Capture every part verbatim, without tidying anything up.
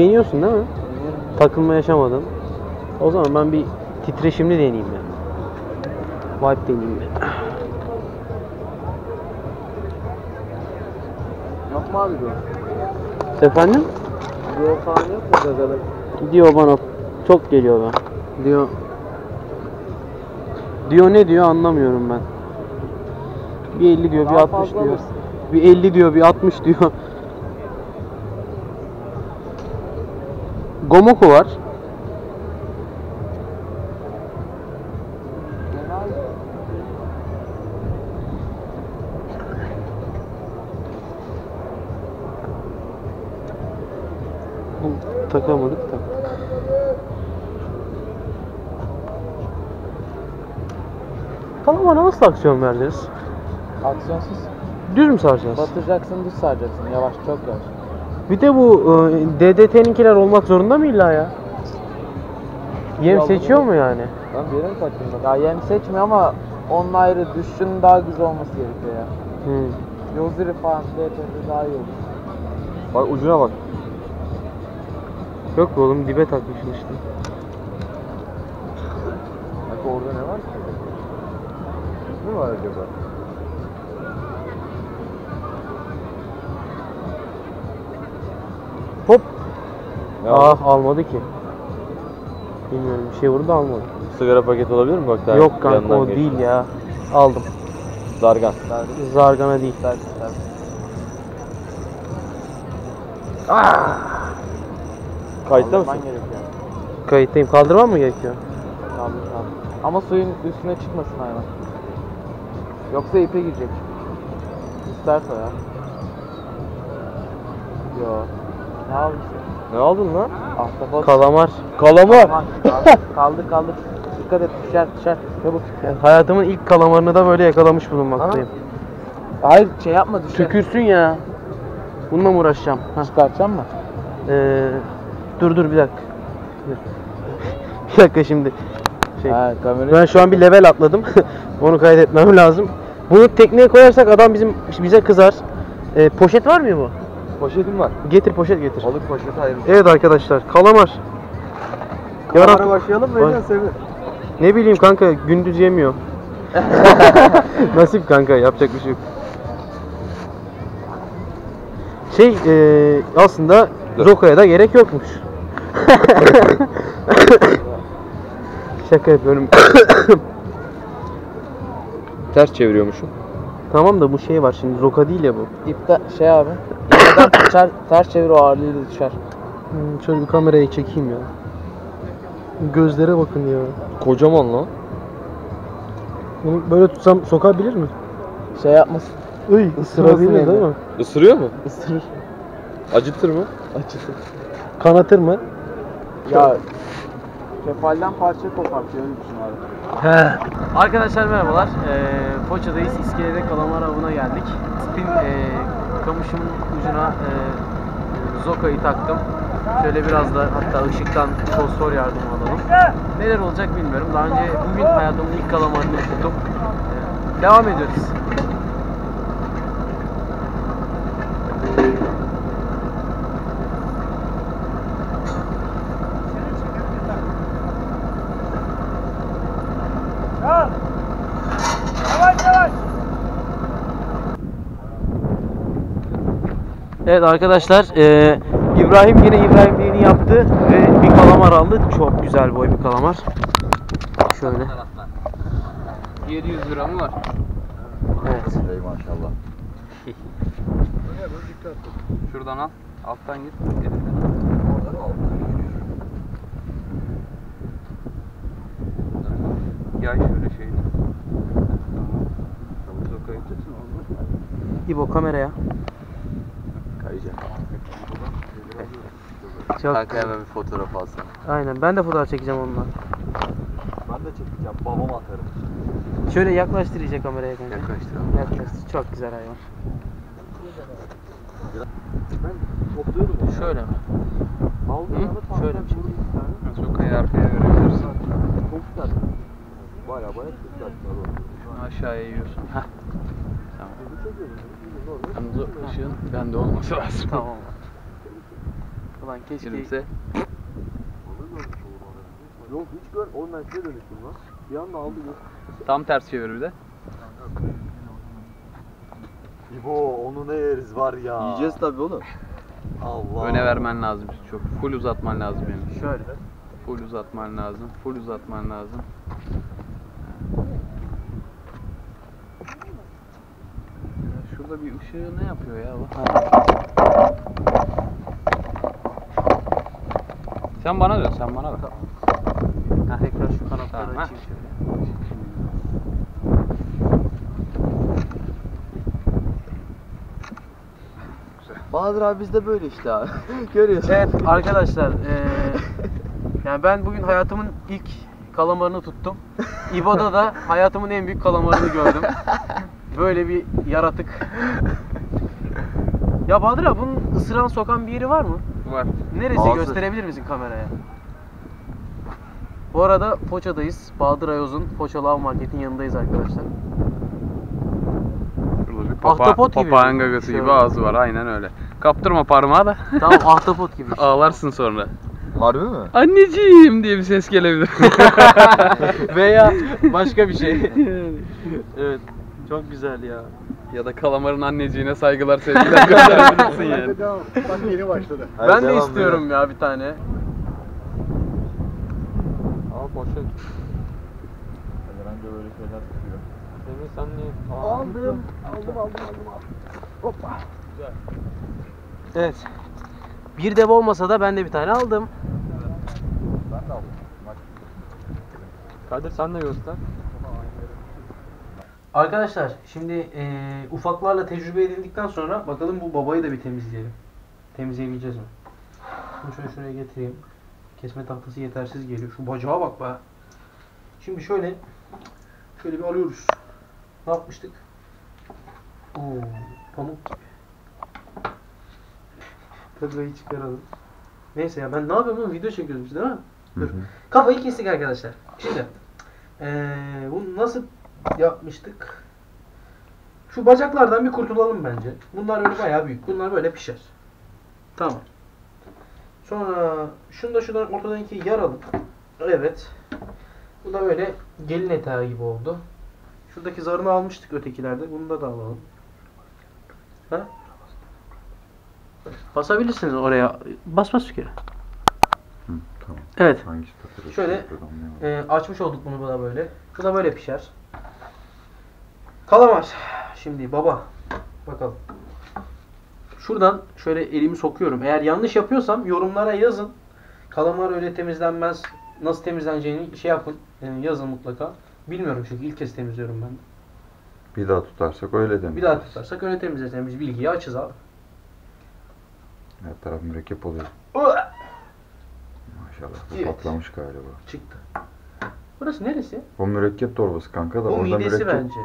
Güveniyorsun değil mi? Takılma yaşamadım. O zaman ben bir titreşimli deneyeyim yani. Vibe deneyeyim yani. Yapma abi bu. Efendim? Diyor falan yok mu gazalı? Diyor bana çok geliyor ben. Diyor. Diyor ne diyor anlamıyorum ben. Bir elli diyor, bir altmış diyor. Bir elli diyor, bir altmış diyor. Gomoku var. Takamadık da. Kalamana nasıl aksiyon vereceğiz? Aksiyonsuz. Düz mü saracağız? Batıracaksın, düz saracaksın. Yavaş, çok yavaş. Bir de bu e, D D T'ninkiler olmak zorunda mı illa ya? Yem ya seçiyor mu yani? Lan bir yere mi takıyorsun? Ya yem seçmiyor ama onun ayrı düşüşünün daha güzel olması gerekiyor ya. Hmm. Yoziri falan D D T'de daha iyi olur. Bak ucuna bak. Yok oğlum dibe takmışsın işte. Bak orada ne var ki? Ne var acaba? Hop! Ne ah oldu? Almadı ki. Bilmiyorum bir şey vurdu almadı. Sigara paketi olabilir mi? Bak, yok kanka o değil geçti. Ya. Aldım. Zargan. Zargana değil. Zargan. Aaa! Kayıtta mısın? Kayıttayım. Kaldırmam mı gerekiyor? Kaldır kaldır. Ama suyun üstüne çıkmasın hayvan. Yoksa ipe girecek. İsterse ya. Yo. Ne aldın? Ne aldın lan? Ahtapot. Kalamar. Kalamar. Kalamar. Kaldır kaldır. Dikkat et düşer düşer. Çabuk. Yani hayatımın ilk kalamarını da böyle yakalamış bulunmaktayım. Aha. Hayır şey yapma düşer. Tükürsün ya. Bununla mı uğraşacağım? Ha. Çıkartacağım mı? Eee... Dur dur bir dakika. Dur. Bir dakika şimdi. Şey, ha, ben şu an bir level atladım. Onu kaydetmem lazım. Bunu tekneye koyarsak adam bizim bize kızar. Ee, poşet var mı bu? Poşetim var. Getir poşet getir. Balık poşeti ayrı. Evet arkadaşlar kalamar. Kalamara Yarat... başlayalım mı? Ne bileyim kanka gündüz yemiyor. Nasip kanka yapacak bir şey yok. Şey e, aslında Roka'ya da gerek yokmuş. Şaka yapıyorum. Ters çeviriyormuşum. Tamam da bu şey var şimdi Roka değil ya bu. İpte şey abi. Ters, ters çevir o ağırlığıyla düşer. Hmm, şöyle bir kamerayı çekeyim ya. Gözlere bakın ya. Kocaman lan. Bunu böyle tutsam sokabilir mi? Şey yapmasın. Iy, ısırabilir değil mi? Isırıyor mu? Isırır. Acıtır mı? Acıtır. Kanatır mı? Ya kefalden parça kopartıyor abi. He. Arkadaşlar merhabalar. Ee, Foça'dayız. İskelede kalamar avına geldik. Spin e, kamışımın ucuna e, Zoka'yı taktım. Şöyle biraz da hatta ışıktan fosfor yardım alalım. Neler olacak bilmiyorum. Daha önce bugün hayatımın ilk kalamarını tuttum. E, devam ediyoruz. Evet arkadaşlar, e, İbrahim yine İbrahimliğini yaptı ve bir kalamar aldı. Çok güzel boy bir kalamar. Şöyle. yedi yüz lira mı var? Evet. Ey maşallah. Şuradan al, alttan git. Yay şöyle şeyini. İbo kameraya. Çok kanka hemen bir fotoğraf alsana. Aynen ben de fotoğraf çekeceğim onunla. Ben de çekeceğim babam atarım. Şöyle yaklaştır iyice kameraya kanka. Yaklaştıralım. Yaklaştır. Çok güzel hayvan. Ben topluyordum. Şöyle mi? Hı? Şöyle mi? Çok iyi arkaya görebilirsin. Toplar. Baya baya toplar. Şunu aşağıya yiyorsun. Heh. Tamam. Yalnız o ışığın bende olması lazım. Tamam. Ulan keşke. Gülümse. Yok hiç gör. Oğlum ben size dönüştüm lan. Bir anda aldı gör. Tam ters çevir bir de. İbo onu ne yeriz var ya. Yiyeceğiz tabi oğlum. Allah. Öne vermen lazım çok. Full uzatman lazım yani. Şöyle. Full uzatman lazım. Full uzatman lazım. Şurada bir ışığı ne yapıyor ya? Ha. Sen bana dön, sen bana bak. Tamam. Ha, tekrar şu kanatları tamam, açayım şöyle. Bahadır abi bizde böyle işte abi. Görüyorsunuz. Evet arkadaşlar. Ee, yani ben bugün hayatımın ilk kalamarını tuttum. İbo'da da hayatımın en büyük kalamarını gördüm. Böyle bir yaratık. Ya Bahadır abi bunun ısıran sokan bir yeri var mı? Var. Neresi? Ağzı. Gösterebilir misin kameraya? Bu arada Foça'dayız. Bahadır Ayoz'un Foça Lav Market'in yanındayız arkadaşlar. Papa, ahtapot gibi. Papağan gagası şöyle gibi ağzı var, aynen öyle. Kaptırma parmağı da. Tamam, ahtapot gibi. Ağlarsın sonra. Harbi mi? Anneciğim diye bir ses gelebilir. Veya başka bir şey. Evet, çok güzel ya. Ya da kalamarın anneciğine saygılar, sevgiler gönderebilirsin yani. Bak yeni başladı. Hayır, ben de istiyorum ya. ya bir tane. Aa boşa. Herhangi böyle şeyler tutuyor. Semih sen ne? Aa, aldım. Aldım aldım aldım aldım. Hoppa. Güzel. Evet. Bir dev olmasa da ben de bir tane aldım. Ben de aldım. Bak. Kadir sen de göster. Arkadaşlar şimdi e, ufaklarla tecrübe edildikten sonra bakalım bu babayı da bir temizleyelim. Temizleyebileceğiz mi? Şunu şöyle şuraya getireyim. Kesme tahtası yetersiz geliyor. Şu bacağa bak be. Şimdi şöyle şöyle bir alıyoruz. Ne yapmıştık? Oo, pamuk gibi. Kıbrayı çıkaralım. Neyse ya ben ne yapıyorum oğlum? Video çekiyoruz biz değil mi? Hı hı. Kafayı kestik arkadaşlar. Şimdi e, bunu nasıl yapmıştık? Şu bacaklardan bir kurtulalım bence. Bunlar böyle bayağı büyük. Bunlar böyle pişer. Tamam. Sonra şunu da şuradan ortadan ikiye yaralım. Evet. Bu da böyle gelin eteği gibi oldu. Şuradaki zarını almıştık ötekilerde. Bunu da, da alalım. Ha? Basabilirsiniz oraya. Bas bas bir kere. Hı, tamam. Evet. Şöyle e, açmış olduk bunu da böyle. Bu da böyle pişer. Kalamar. Şimdi baba. Bakalım. Şuradan şöyle elimi sokuyorum. Eğer yanlış yapıyorsam yorumlara yazın. Kalamar öyle temizlenmez. Nasıl temizleneceğini şey yapın. Yani yazın mutlaka. Bilmiyorum çünkü ilk kez temizliyorum ben. Bir daha tutarsak öyle temizleriz. Bir daha tutarsak öyle temizleriz. Yani biz bilgiyi açız abi. Her taraf mürekkep oluyor. Maşallah. Evet. Patlamış galiba. Çıktı. Burası neresi? O mürekkep torbası kanka da. O midesi mürekkep... bence.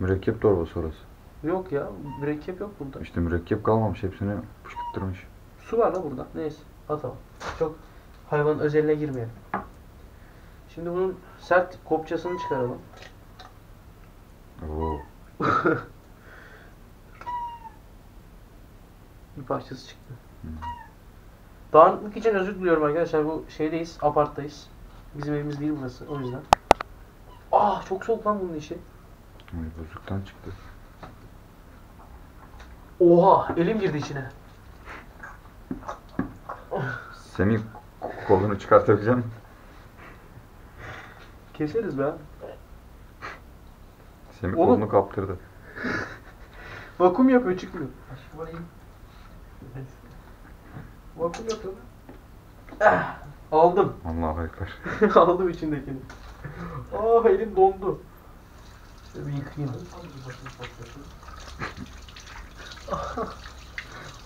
Mürekkep torbası orası. Yok ya. Mürekkep yok burada. İşte mürekkep kalmamış. Hepsini pışkırtırmış. Su var da burada. Neyse. Atalım. Çok hayvanın özeline girmeyelim. Şimdi bunun sert kopçasını çıkaralım. Oo. Bir parçası çıktı. Hmm. Dağınıklık için özür diliyorum arkadaşlar. Bu şeydeyiz. Aparttayız. Bizim evimiz değil burası. O yüzden. Ah çok soğuk lan bunun işi. Bozuktan çıktı. Oha! Elim girdi içine. Semih kolunu çıkartabileceğim. Keseriz be. Semih oğlum kolunu kaptırdı. Vakum yapıyor çıkmıyor. Vakum yapıyor. Ah, aldım. Allah'a ekber. Aldım içindekini. Ah elim dondu. Bir yıkayayım.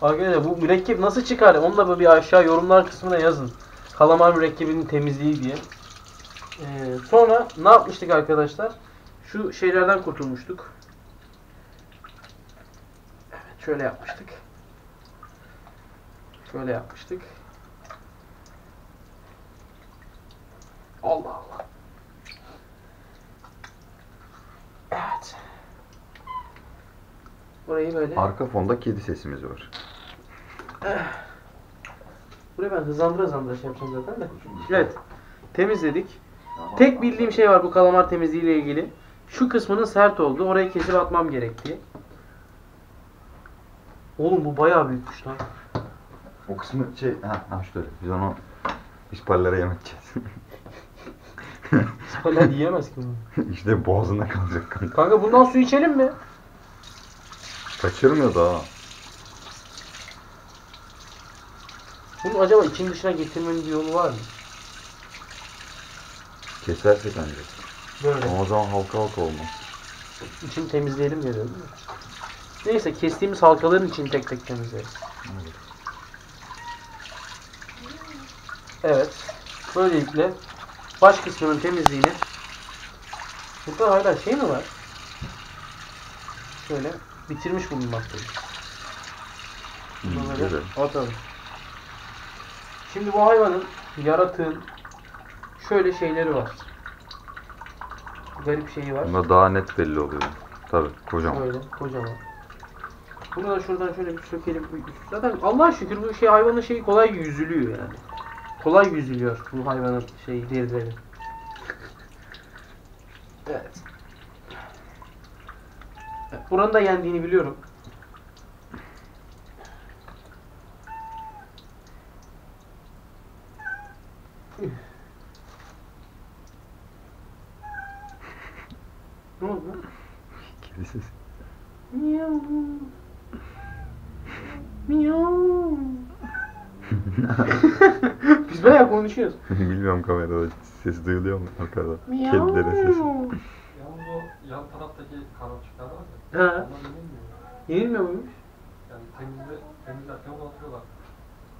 Arkadaşlar bu mürekkep nasıl çıkar? Onu da böyle aşağı yorumlar kısmına yazın. Kalamar mürekkebinin temizliği diye. Ee, sonra ne yapmıştık arkadaşlar? Şu şeylerden kurtulmuştuk. Evet, şöyle yapmıştık. Şöyle yapmıştık. Allah Allah. Evet. Burayı böyle. Arka fonda kedi sesimiz var. Buraya ben hızlandıra hızlandıra şey yapacağım zaten de. Evet. Temizledik. Tamam. Tek bildiğim şey var bu kalamar temizliği ile ilgili. Şu kısmının sert oldu. Orayı kesip atmam gerekti. Oğlum bu bayağı büyükmüş lan. O kısmı şey... Ha, ha şöyle. Biz onu isparlara yemeteceğiz. İsparlar yiyemez ki bunu. İşte boğazında kalacak kanka. Kanka bundan su içelim mi? Kaçırmıyor daha. Bunu acaba için dışına getirmenin bir yolu var mı? Kesersek bence. Böyle. Ama o zaman halka halka olmaz. İçini temizleyelim diye değil mi? Neyse kestiğimiz halkaların içini tek tek temizleriz. Evet. Evet. Böylelikle baş kısmının temizliğini. Burada hala şey mi var? Şöyle bitirmiş bulunmaktayız. Bunları atalım. Şimdi bu hayvanın, yaratığın şöyle şeyleri var. Garip şeyi var. Bunda daha net belli oluyor. Tabii kocaman. Böyle kocaman. Bunu da şuradan şöyle bir sökelim. Zaten Allah'a şükür bu şey hayvanın şeyi kolay yüzülüyor yani. Kolay yüzülüyor bu hayvanın şeyi, derileri. Evet. Buranın da yendiğini biliyorum. Ne oldu lan? Kedisiz. Miyav. Miyav. Biz bayağı konuşuyoruz. Bilmiyorum kamerada ses duyuluyor mu arkada? Kedilerin sesi. Yalnız o yan taraftaki kanatçıklar var ya. He. Onlar yenilmiyor. Yenilmiyor muymuş? Yani temizle, temizlerken onu atıyorlar.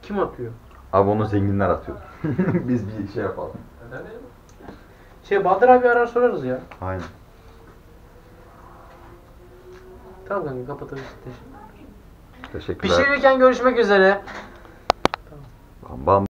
Kim atıyor? Abi onu zenginler atıyor. Biz bir şey yapalım. Neden değil mi? Şey Bahadır abi arar sorarız ya. Aynen. Tamam kanka kapatabiliriz. Teşekkürler. Teşekkürler. Pişirirken görüşmek üzere. Bam bam.